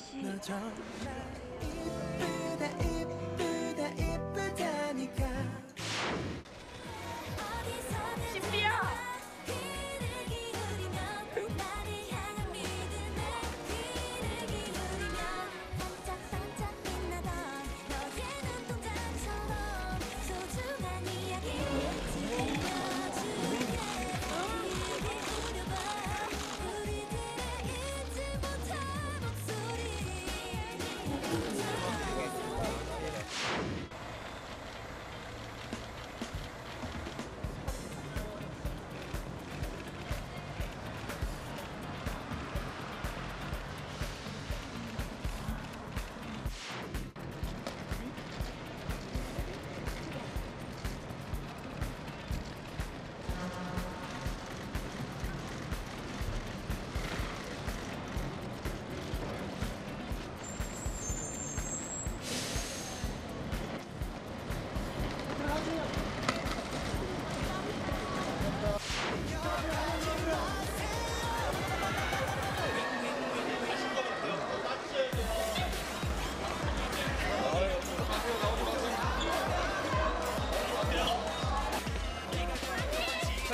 아저씨.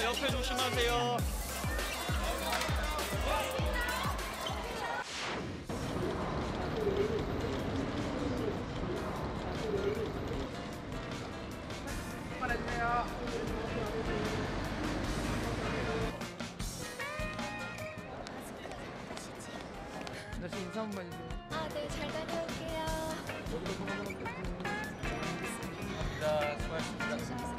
옆에 조심하세요. 다시 인사 한번 해주세요. 아, 네, 잘 다녀올게요. 감사합니다. 수고하셨습니다.